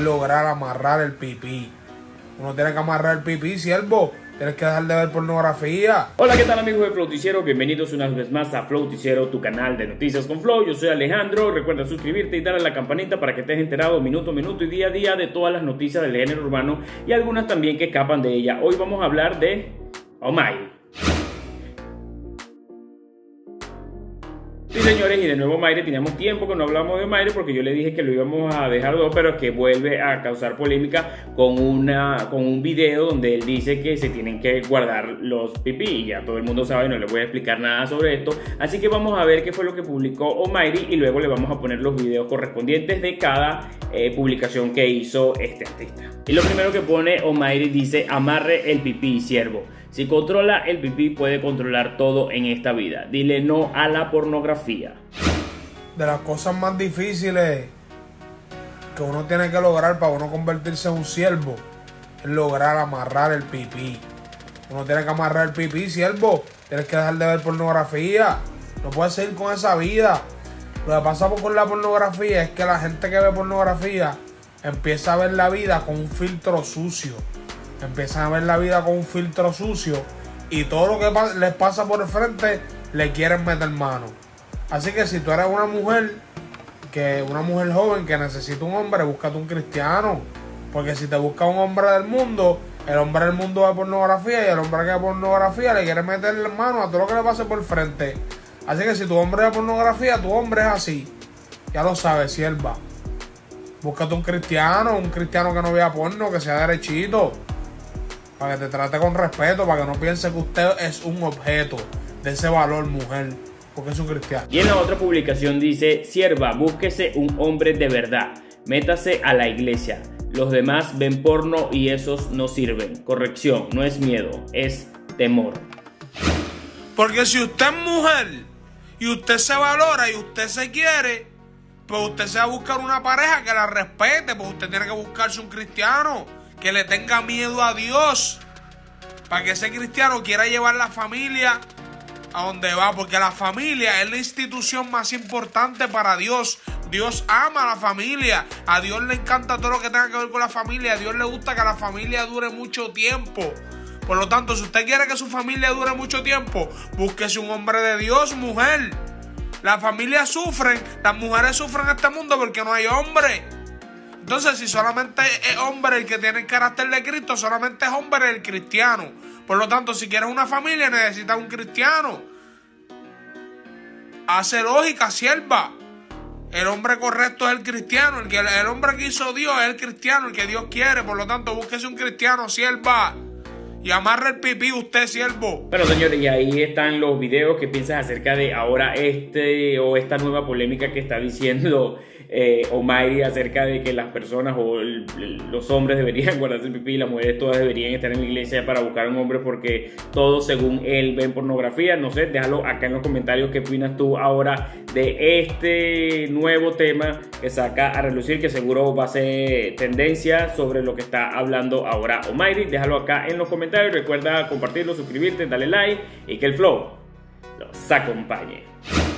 lograr amarrar el pipí. Uno tiene que amarrar el pipí, siervo. Tienes que dejar de ver pornografía. Hola, ¿qué tal amigos de Flowticiero? Bienvenidos una vez más a Flowticiero, tu canal de noticias con Flow. Yo soy Alejandro. Recuerda suscribirte y darle a la campanita para que estés enterado minuto a minuto y día a día de todas las noticias del género urbano y algunas también que escapan de ella. Hoy vamos a hablar de Oh My. Sí, señores, y de nuevo Mayri, teníamos tiempo que no hablamos de Mayri porque yo le dije que lo íbamos a dejar dos, pero es que vuelve a causar polémica con un video donde él dice que se tienen que guardar los pipí, y ya todo el mundo sabe, no les voy a explicar nada sobre esto, así que vamos a ver qué fue lo que publicó Oh Mayri y luego le vamos a poner los videos correspondientes de cada publicación que hizo este artista. Y lo primero que pone Oh Mayri dice: amarre el pipí, siervo. Si controla el pipí puede controlar todo en esta vida. Dile no a la pornografía. De las cosas más difíciles que uno tiene que lograr para uno convertirse en un siervo es lograr amarrar el pipí. Uno tiene que amarrar el pipí, siervo. Tienes que dejar de ver pornografía. No puedes seguir con esa vida. Lo que pasa con la pornografía es que la gente que ve pornografía empieza a ver la vida con un filtro sucio. Empiezan a ver la vida con un filtro sucio y todo lo que les pasa por el frente le quieren meter mano. Así que si tú eres una mujer joven que necesita un hombre, búscate un cristiano. Porque si te busca un hombre del mundo, el hombre del mundo ve pornografía y el hombre que ve pornografía le quiere meter mano a todo lo que le pase por el frente. Así que si tu hombre ve pornografía, tu hombre es así. Ya lo sabes, sierva. Búscate un cristiano que no vea porno, que sea derechito, para que te trate con respeto, para que no piense que usted es un objeto de ese valor, mujer, porque es un cristiano. Y en la otra publicación dice: sierva, búsquese un hombre de verdad, métase a la iglesia, los demás ven porno y esos no sirven. Corrección, no es miedo, es temor. Porque si usted es mujer y usted se valora y usted se quiere, pues usted se va a buscar una pareja que la respete, pues usted tiene que buscarse un cristiano que le tenga miedo a Dios, para que ese cristiano quiera llevar la familia a donde va, porque la familia es la institución más importante para Dios. Dios ama a la familia, a Dios le encanta todo lo que tenga que ver con la familia, a Dios le gusta que la familia dure mucho tiempo. Por lo tanto, si usted quiere que su familia dure mucho tiempo, búsquese un hombre de Dios, mujer. Las familias sufren, las mujeres sufren en este mundo porque no hay hombre. Entonces, si solamente es hombre el que tiene el carácter de Cristo, solamente es hombre el cristiano. Por lo tanto, si quieres una familia, necesitas un cristiano. Hace lógica, sierva. El hombre correcto es el cristiano. El hombre que hizo Dios es el cristiano, el que Dios quiere. Por lo tanto, búsquese un cristiano, sierva. Y amarra el pipí usted, siervo. Bueno, señores, y ahí están los videos que piensas acerca de ahora esta nueva polémica que está diciendo Oh Mayri acerca de que las personas o los hombres deberían guardarse el pipí y las mujeres todas deberían estar en la iglesia para buscar un hombre porque todos, según él, ven pornografía. No sé, déjalo acá en los comentarios qué opinas tú ahora de este nuevo tema que saca a relucir, que seguro va a ser tendencia sobre lo que está hablando ahora Oh Mayri. Déjalo acá en los comentarios. Recuerda compartirlo, suscribirte, darle like y que el flow los acompañe.